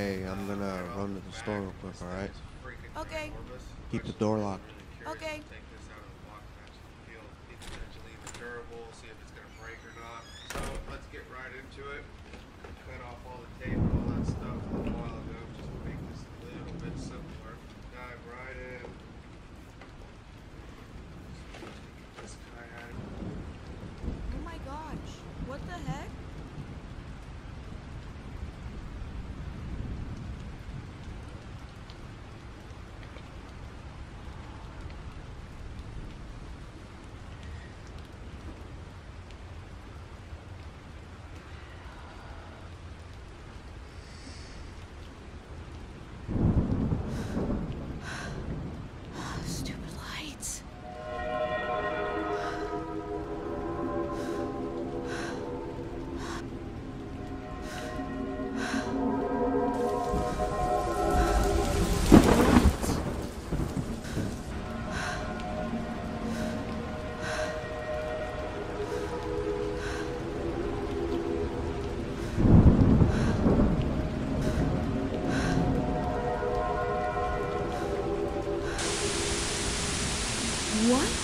Hey, I'm gonna run to the store real quick, alright? Okay. Keep the door locked. Okay. What?